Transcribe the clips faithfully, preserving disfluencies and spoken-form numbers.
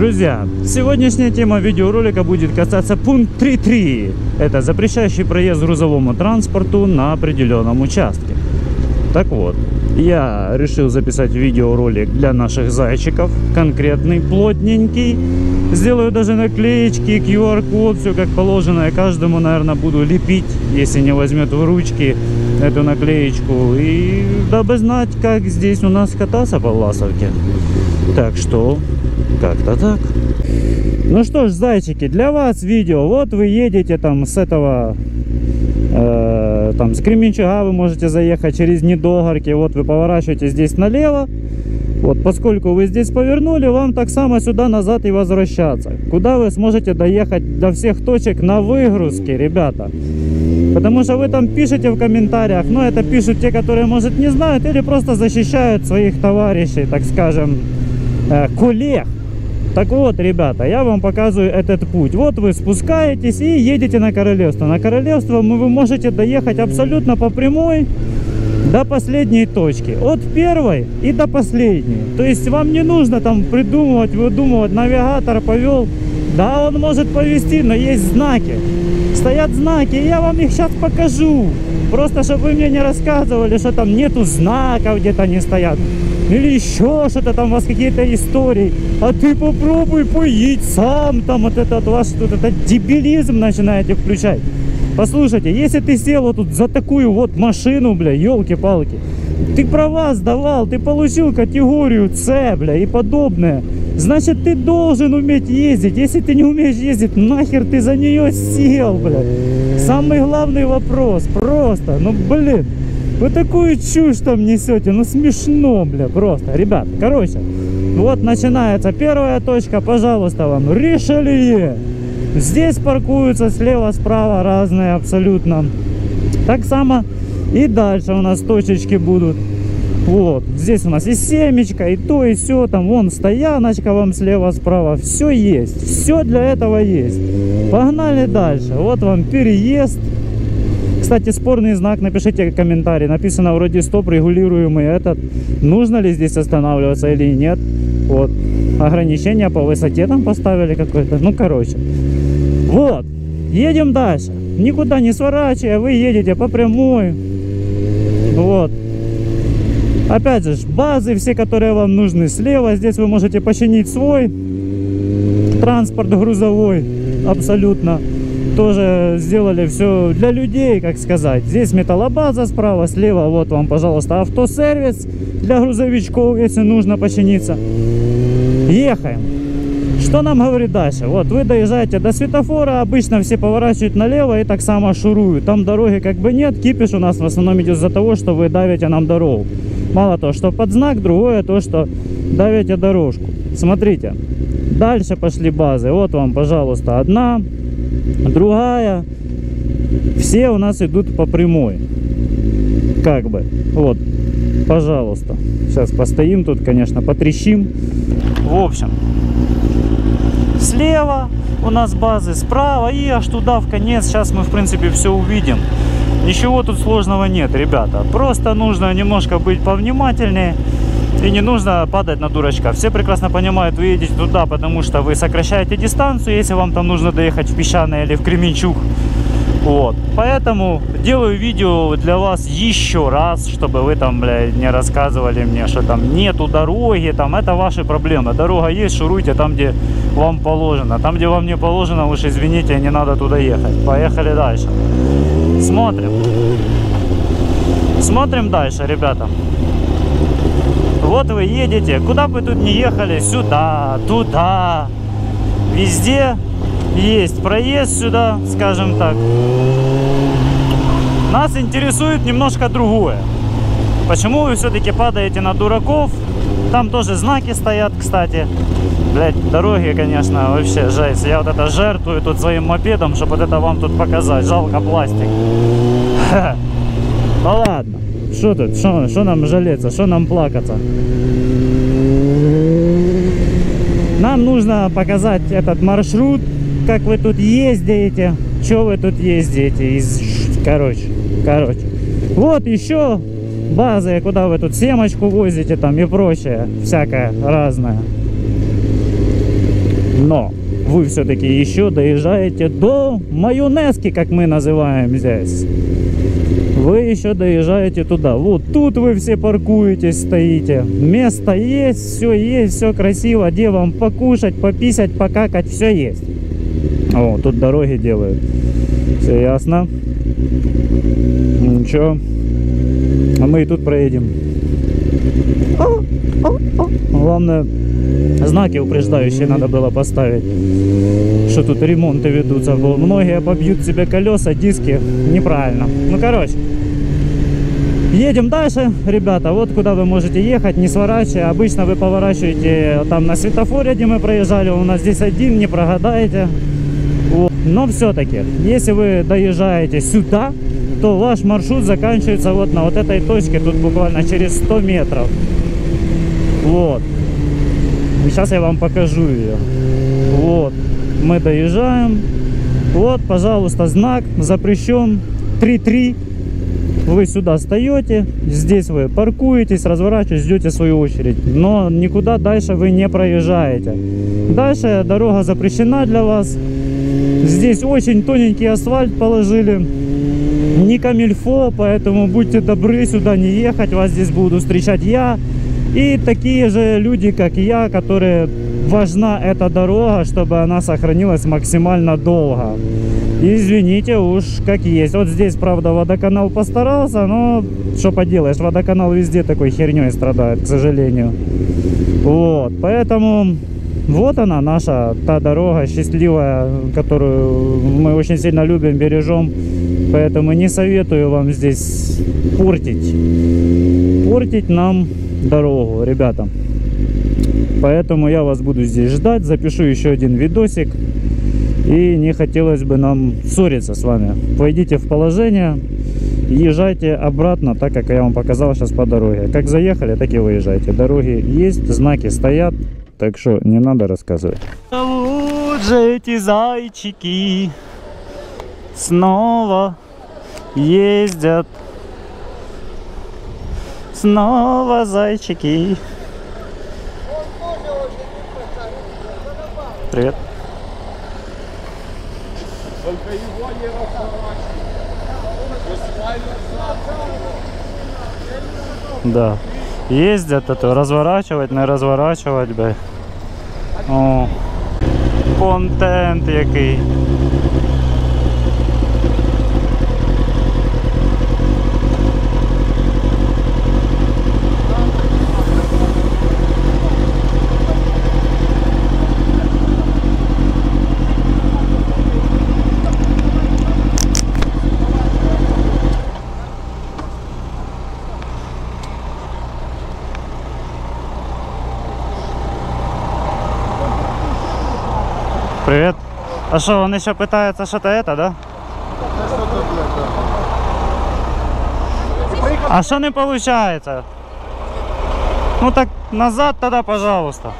Друзья, сегодняшняя тема видеоролика будет касаться пункт три точка три. Это запрещающий проезд грузовому транспорту на определенном участке. Так вот, я решил записать видеоролик для наших зайчиков. Конкретный, плотненький. Сделаю даже наклеечки, ку ар код, все как положено. Я каждому, наверное, буду лепить, если не возьмет в ручки эту наклеечку. И дабы знать, как здесь у нас кататься по Власовке. Так что, как-то так. Ну что ж, зайчики, для вас видео. Вот вы едете там с этого... Э, там с Кременчуга вы можете заехать через Недогорки. Вот вы поворачиваете здесь налево. Вот, поскольку вы здесь повернули, вам так само сюда назад и возвращаться. Куда вы сможете доехать до всех точек на выгрузке, ребята. Потому что вы там пишете в комментариях, но это пишут те, которые, может, не знают, или просто защищают своих товарищей, так скажем, э, коллег. Так вот, ребята, я вам показываю этот путь. Вот вы спускаетесь и едете на королевство. На королевство вы можете доехать абсолютно по прямой до последней точки. От первой и до последней. То есть вам не нужно там придумывать, выдумывать. Навигатор повел. Да, он может повести, но есть знаки. Стоят знаки, и я вам их сейчас покажу. Просто, чтобы вы мне не рассказывали, что там нету знаков, где-то они стоят. Или еще что-то там, у вас какие-то истории. А ты попробуй поедь сам. Там вот это от вас, вот этот дебилизм начинаете включать. Послушайте, если ты сел вот тут за такую вот машину, бля, елки-палки. Ты права сдавал, ты получил категорию С, бля, и подобное. Значит, ты должен уметь ездить. Если ты не умеешь ездить, нахер ты за нее сел, бля. Самый главный вопрос, просто, ну, блин. Вы такую чушь там несете, ну смешно, бля, просто. Ребят, короче, вот начинается первая точка, пожалуйста, вам, решили. Здесь паркуются слева-справа разные абсолютно. Так само и дальше у нас точечки будут. Вот, здесь у нас и семечка, и то, и все, там, вон стояночка вам слева-справа. Все есть, все для этого есть. Погнали дальше, вот вам переезд. Кстати, спорный знак, напишите комментарий. Написано вроде стоп, регулируемый этот. Нужно ли здесь останавливаться или нет. Вот. Ограничения по высоте там поставили какое-то. Ну, короче. Вот. Едем дальше. Никуда не сворачивая, вы едете по прямой. Вот. Опять же, базы все, которые вам нужны слева. Здесь вы можете починить свой транспорт грузовой. Абсолютно. Тоже сделали все для людей, как сказать. Здесь металлобаза справа, слева вот вам, пожалуйста, автосервис для грузовичков, если нужно починиться. Ехаем. Что нам говорит дальше? Вот вы доезжаете до светофора, обычно все поворачивают налево и так само шуруют. Там дороги как бы нет, кипиш у нас в основном идет из-за того, что вы давите нам дорогу. Мало то, что под знак, другое то, что давите дорожку. Смотрите, дальше пошли базы. Вот вам, пожалуйста, одна, другая. Все у нас идут по прямой. Как бы. Вот. Пожалуйста. Сейчас постоим тут, конечно, потрещим. В общем. Слева у нас базы, справа и аж туда в конец. Сейчас мы, в принципе, все увидим. Ничего тут сложного нет, ребята. Просто нужно немножко быть повнимательнее. И не нужно падать на дурачка. Все прекрасно понимают, вы едете туда, потому что вы сокращаете дистанцию, если вам там нужно доехать в Песчаный или в Кременчуг. Вот. Поэтому делаю видео для вас еще раз, чтобы вы там, блядь, не рассказывали мне, что там нету дороги, там это ваши проблемы. Дорога есть, шуруйте там, где вам положено. Там, где вам не положено, уж извините, не надо туда ехать. Поехали дальше. Смотрим. Смотрим дальше, ребята. Вот вы едете, куда бы тут ни ехали, сюда, туда, везде есть проезд сюда, скажем так. Нас интересует немножко другое. Почему вы все-таки падаете на дураков? Там тоже знаки стоят, кстати. Блять, дороги, конечно, вообще жесть. Я вот это жертвую тут своим мопедом, чтобы вот это вам тут показать. Жалко пластик. Ну ладно. Что тут? Что нам жалеться? Что нам плакаться? Нам нужно показать этот маршрут, как вы тут ездите, что вы тут ездите. Из... Короче, короче. Вот еще базы, куда вы тут семечку возите там и прочее всякое разное. Но вы все-таки еще доезжаете до майонезки, как мы называем здесь. Вы еще доезжаете туда. Вот тут вы все паркуетесь, стоите. Место есть, все есть, все красиво. Где вам покушать, пописать, покакать, все есть. О, тут дороги делают. Все ясно. Ничего. А мы и тут проедем. Главное, знаки упреждающие надо было поставить. Что тут ремонты ведутся. Многие побьют себе колеса, диски. Неправильно. Ну, короче. Едем дальше, ребята. Вот куда вы можете ехать, не сворачивая. Обычно вы поворачиваете там на светофоре, где мы проезжали. У нас здесь один, не прогадаете. Вот. Но все-таки, если вы доезжаете сюда, то ваш маршрут заканчивается вот на вот этой точке. Тут буквально через сто метров. Вот. Сейчас я вам покажу ее. Вот. Мы доезжаем. Вот, пожалуйста, знак. Запрещен. три три. Вы сюда встаете. Здесь вы паркуетесь, разворачиваетесь, ждете свою очередь. Но никуда дальше вы не проезжаете. Дальше дорога запрещена для вас. Здесь очень тоненький асфальт положили. Не камильфо, поэтому будьте добры сюда не ехать. Вас здесь буду встречать я. И такие же люди, как и я, которые важна эта дорога, чтобы она сохранилась максимально долго. Извините уж, как есть. Вот здесь, правда, водоканал постарался, но что поделаешь, водоканал везде такой херней страдает, к сожалению. Вот, поэтому вот она, наша, та дорога счастливая, которую мы очень сильно любим, бережем. Поэтому не советую вам здесь портить, портить нам дорогу, ребята. Поэтому я вас буду здесь ждать, запишу еще один видосик. И не хотелось бы нам ссориться с вами. Войдите в положение, езжайте обратно, так как я вам показал сейчас по дороге. Как заехали, так и выезжайте. Дороги есть, знаки стоят, так что не надо рассказывать. А вот же эти зайчики снова ездят. Снова зайчики. Привет. Только его не разворачивать. Да. Ездят, а то разворачивать, не разворачивать, бля. О. Контент який. Привет. А что, он еще пытается что-то это, да? А что не получается? Ну так назад тогда, пожалуйста.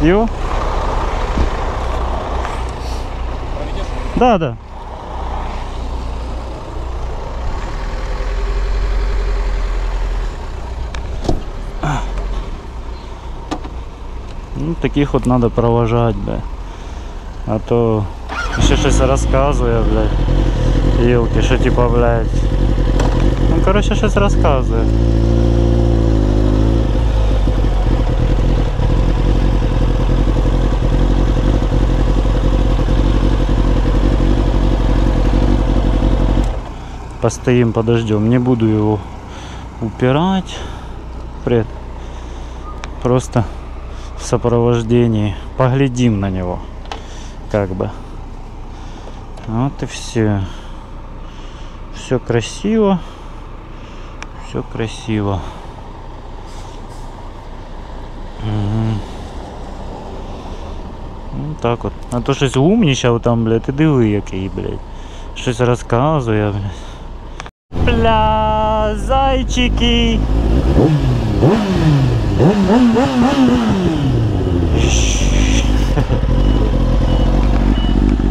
Ю? Да, да. Ну, таких вот надо провожать, бля. А то еще что-то рассказываю, блядь. Елки, что типа, блядь. Ну, короче, что-то рассказываю. Постоим, подождем. Не буду его упирать. Привет. Просто... в сопровождении поглядим на него, как бы. Вот и все. Все красиво, все красиво. Угу. Вот так вот. А то щось умничал там, блядь, и диви який, блядь. Щось розказує, блядь. Бля, зайчики.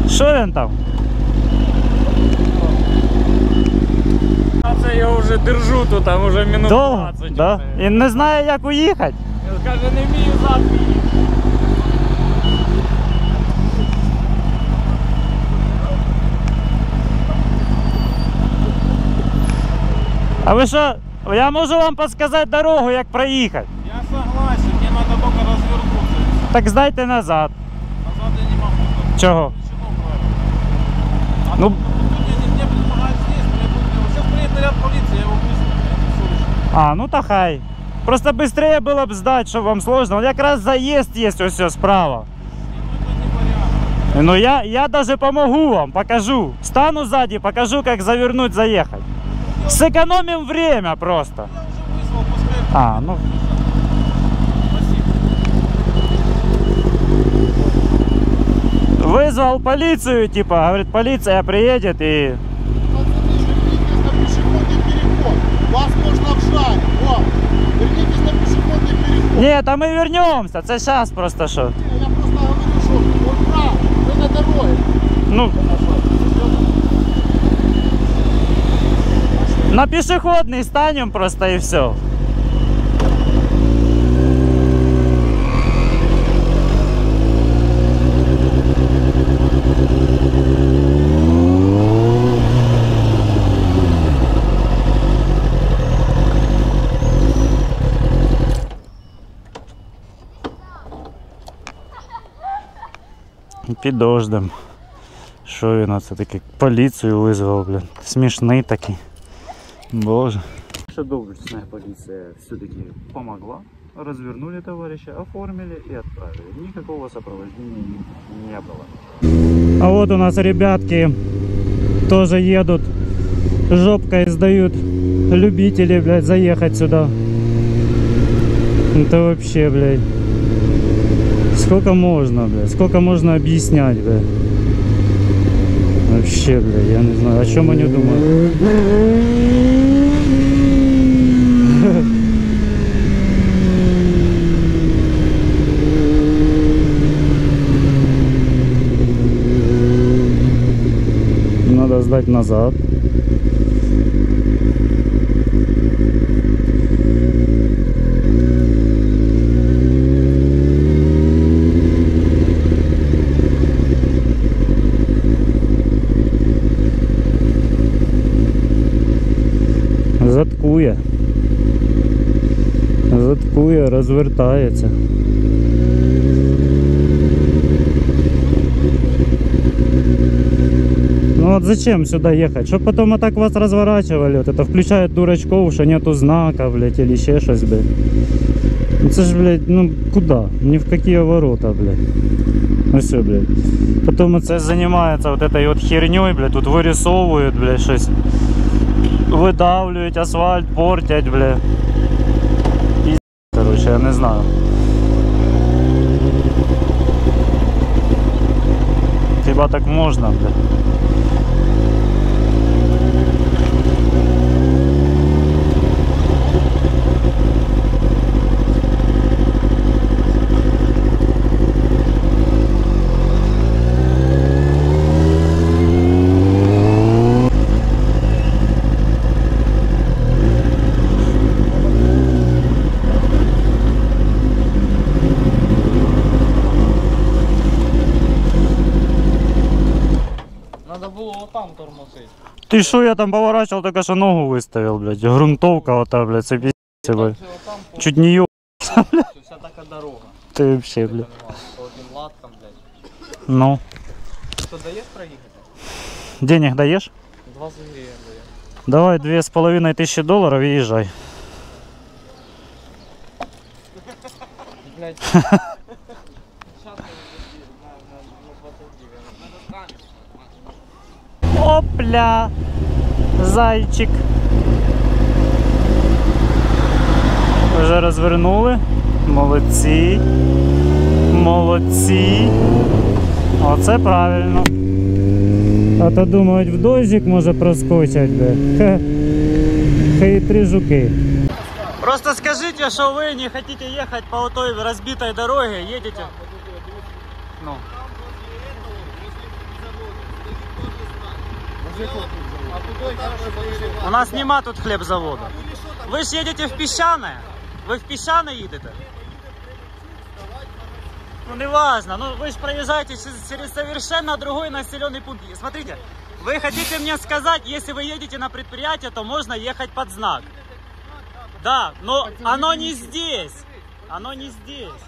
Що він там? Я вже держу минуту, там уже минут двадцять. Да? І не знає, як уїхати. Каже, не вмію зад їхати. А ви що, я можу вам підказати дорогу, як проїхати? Я согласен, мені треба тільки розвернутися. Так здайте назад. Назад я не можу. Чого? Ну, а, ну то хай. Просто быстрее было бы сдать, чтобы вам сложно. Вот как раз заезд есть, вот все, справа. Ну я, я даже помогу вам, покажу. Стану сзади, покажу, как завернуть, заехать. Сэкономим время просто. А, ну... Вызвал полицию, типа, говорит, полиция приедет и... Вас можно обжать, вот. Вернитесь на пешеходный переход. Нет, а мы вернемся, это сейчас просто что. Нет, я просто говорю, что он прав, вы на дороге. Ну. На пешеходный станем просто и все. Під дождем. Що він оце таке? Поліцію визвав, блін. Смішний такий. Боже. Наша доблестная полиция все-таки помогла. Развернули товарища, оформили и отправили. Никакого сопровождения не было. А вот у нас ребятки тоже едут. Жопкой сдают. Любители, блядь, заехать сюда. Это вообще, блядь. Сколько можно, блядь? Сколько можно объяснять, блядь? Вообще, блядь, я не знаю, о чем они думают. Надо сдать назад. Заткує, заткує, розвертається. Ну от зачем сюда ехать? Щоб потом отак вас розворачували. Вот это включает дурачков, что нету знака, блядь, или еще щось, блядь. Це ж, блядь, ну куда? Ни в какие ворота, блядь. Ну все, блядь. Потом это занимается вот этой вот херней, блядь, тут вырисовывают, блядь, щось. Выдавливать асфальт, портять, бля. И, короче, я не знаю. Хиба так можно, бля. Ты что, я там поворачивал, только что ногу выставил, блядь. Грунтовка вот та, блядь, это пиздец, блядь. Чуть не ебался, блядь. Вся такая дорога. Ты вообще, блядь. По одним латкам, блядь. Ну. Что, даешь проехать? Денег даешь? Два зверя, блядь. Давай две с половиной тысячи долларов и езжай. Блядь. Опля, зайчик. Вже розвернули. Молодці. Молодці. Оце правильно. А то думають, в дождик може проскочать. Хитрі жуки. Просто скажіть, що ви не хочете їхати по той розбитій дорозі, їдете. Ну. Где? У нас нема тут хлебзавода. Вы ж едете в Песчаное? Вы в Песчаное едете? Ну не важно, ну вы же проезжаете через совершенно другой населенный пункт. Смотрите, вы хотите мне сказать, если вы едете на предприятие, то можно ехать под знак. Да, но оно не здесь. Оно не здесь.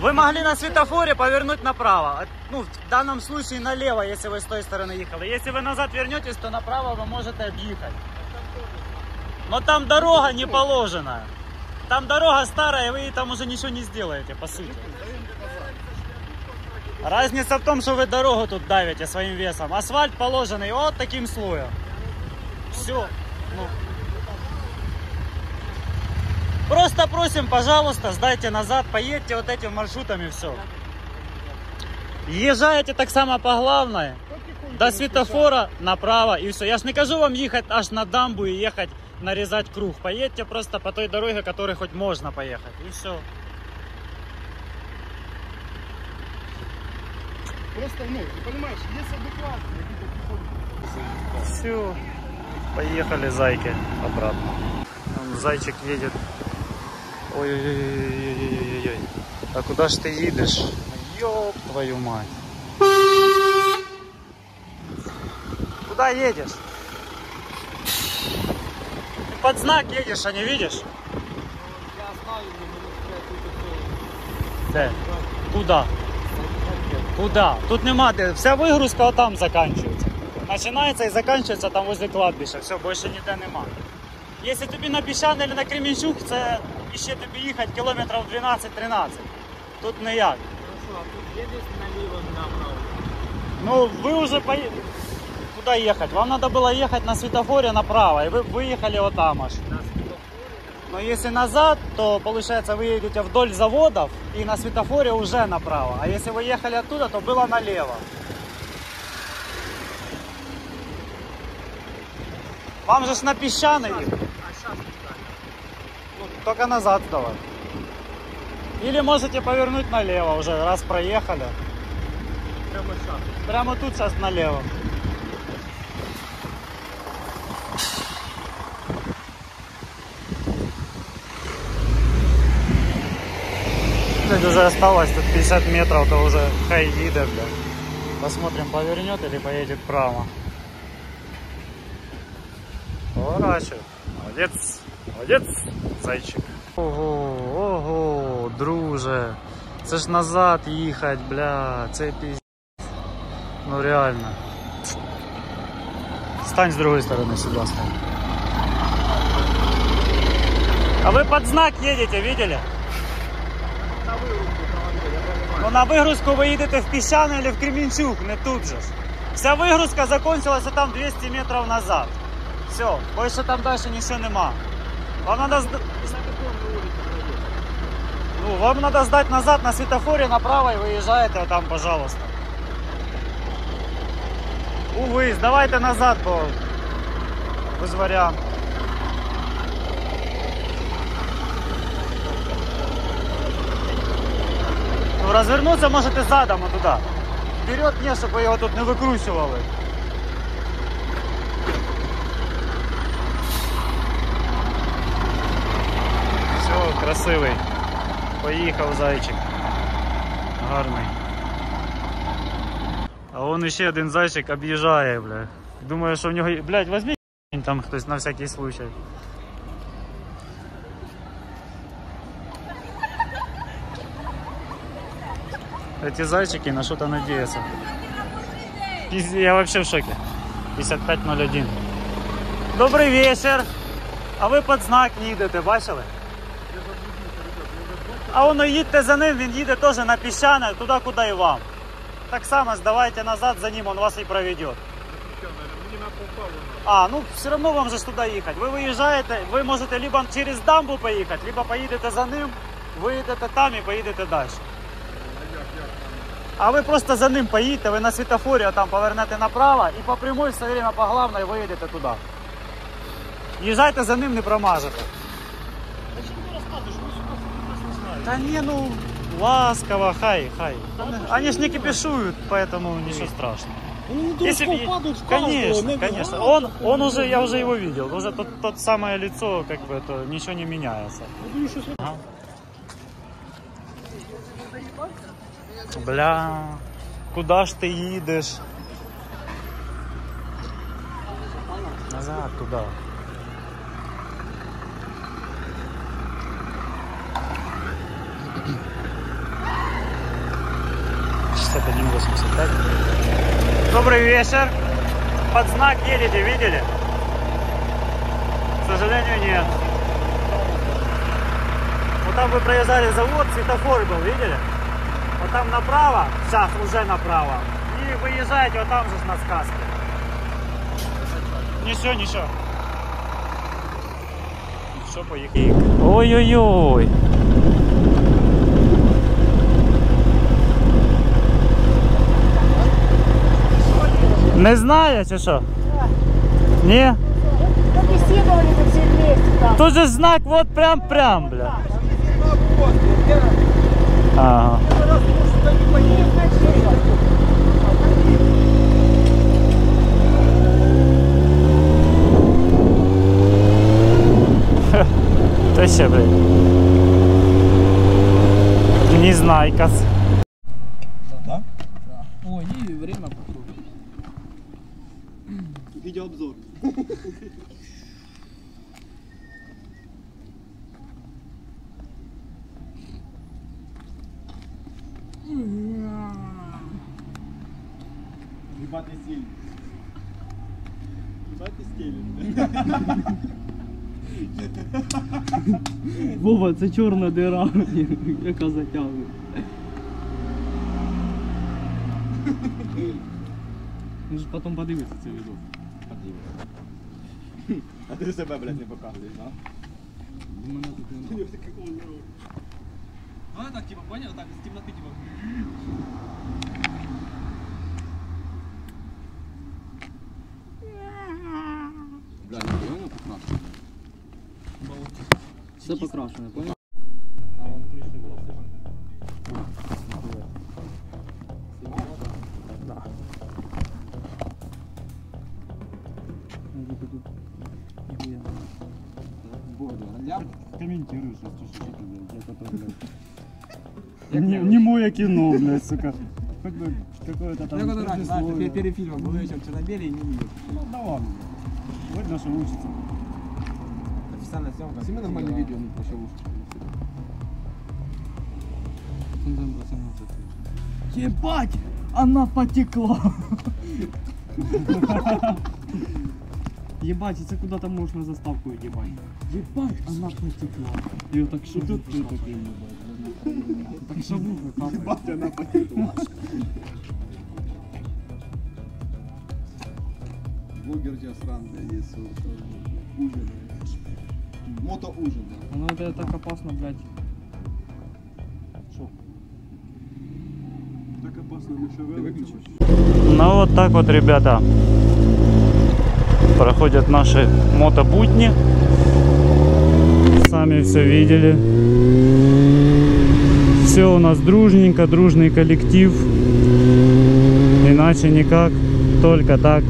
Вы могли на светофоре повернуть направо. Ну, в данном случае налево, если вы с той стороны ехали. Если вы назад вернетесь, то направо вы можете объехать. Но там дорога не положена. Там дорога старая, и вы там уже ничего не сделаете, по сути. Разница в том, что вы дорогу тут давите своим весом. Асфальт положенный вот таким слоем. Все. Ну. Просто просим, пожалуйста, сдайте назад, поедьте вот этим маршрутами, все. Езжайте так само по главной, до светофора направо и все. Я ж не кажу вам ехать аж на дамбу и ехать нарезать круг. Поедьте просто по той дороге, которой хоть можно поехать, и все. Просто, ну, ты понимаешь, есть адекватные. Все, поехали зайки обратно. Зайчик едет. Ой-ой-ой-ой-ой-ой-ой. А куда ж ты едешь? Ёб твою мать. Куда едешь? Ты под знак едешь, а не видишь? Я оставил, но не могу. Куда? Куда? Тут нема, вся выгрузка вот там заканчивается. Начинается и заканчивается там возле кладбища. Все, больше ніде нема. Если тебе на Песчаний или на Кременчуг, це ще тобі їхати кілометрів дванадцять тринадцять. Тут не як. Хорошо, а тут едешь налево, направо? Ну, вы уже поехали. Куда ехать? Вам надо было ехать на светофоре направо, и вы выехали вот там аж. Но если назад, то получается вы едете вдоль заводов и на светофоре уже направо. А если вы ехали оттуда, то было налево. Вам же ж на Песчаный. Только назад давай. Или можете повернуть налево уже, раз проехали. Прямо сейчас. Прямо тут сейчас налево. Уже осталось тут пятьдесят метров, то уже хайдида, бля. Посмотрим, повернет или поедет право. Поворачивает. Молодец, молодец, зайчик. Ого, ого, друже. Це ж назад ехать, бля, це пиздец. Ну реально. Стань с другой стороны сюда, стань. А вы под знак едете, видели? Ну, на вигрузку ви їдете в Песчаний или в Кременчуг, не тут же. Вся вигрузка закончилась там двісті метрів назад. Все, больше там дальше ничего нема. Вам надо сдать... Ну, вам надо сдать назад на светофоре направо и выезжаете вот там, пожалуйста. Увы, сдавайте назад, бо без варіантів. Развернуться можете задом вот туда. Вперед не, чтобы его тут не выкручивали. Все, красивый. Поехал зайчик. Гарный. А он еще один зайчик объезжает, бля. Думаю, что у него... Блядь, возьми там кто-то на всякий случай. Эти зайчики на что-то надеются. Я вообще в шоке. пятьдесят пять ноль один. Добрый вечер. А вы под знак не едете, бачили? А он едете за ним, он едет тоже на Песчаный, туда, куда и вам. Так само сдавайте назад за ним, он вас и проведет. А, ну все равно вам же туда ехать. Вы выезжаете, вы можете либо через дамбу поехать, либо поедете за ним, выедете там и поедете дальше. А ви просто за ним поїдете, ви на світофорі там повернете направо і по прямой все время по главной виїдете туди. Їжджайте за ним, не промажете. Та ні, ну ласково, хай, хай. Они ж не кипишуют, поэтому ничего страшного. Если... Конечно, конечно. Он, он уже, я уже его видел. Уже тот, тот самое лицо, как бы, это ничего не меняется. Ага. Бля, куда ж ты едешь? Назад туда. шестьдесят один восемьдесят пять. Добрый вечер. Под знак едете, видели? К сожалению, нет. Вот там вы проезжали завод, светофор был, видели? Вот там направо, сейчас уже направо. И выезжаете, вот там же на сказке. Ничего, ничего. Все, поехали. Ой-ой-ой. Не знаю, чи что? Да. Не? Побеседовали-то все вместе там. Тут же знак вот прям-прям, бля. Ага. Ты че, блядь? Не знаю, кас. Да? Да. О, и время походу. Видеообзор. Ебать ты стелишь. Ебать ты стелишь. Вова, это черная дыра. Яка затягивает. Он же потом подивится цей видос. А ты себе, блядь, не показываешь, да? У меня тут не было. А, так, типа, понял? Так, из темноты, типа. Бля, не понял, покрашено? Все покрашено, понял? А, он пришли было все. Да. Комментируешь, не мое кино, блядь, сука. Какое-то там... Я перед фильмом был вечером черно-белый и не видел. Ну да ладно. Вот наша лучшица. Официальная съемка. Сними нормальное видео, ну вообще лучше. Ебать! Она потекла! Ебать, это куда-то можно заставку ебать. Ебать, она потекла. И вот так шутит, ты так ебать. Так шабуха капает. Ебать, она потекла. Блогер тебя сраный, есть ужин. Мотоужин. Ну это так опасно, блядь. Шо? Так опасно, мы шевелимся. Ну вот так вот, ребята. Проходят наши мотобудни. Сами все видели. Все у нас дружненько, дружный коллектив. Иначе никак, только так.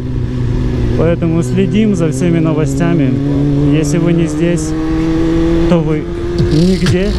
Поэтому следим за всеми новостями. Если вы не здесь, то вы нигде.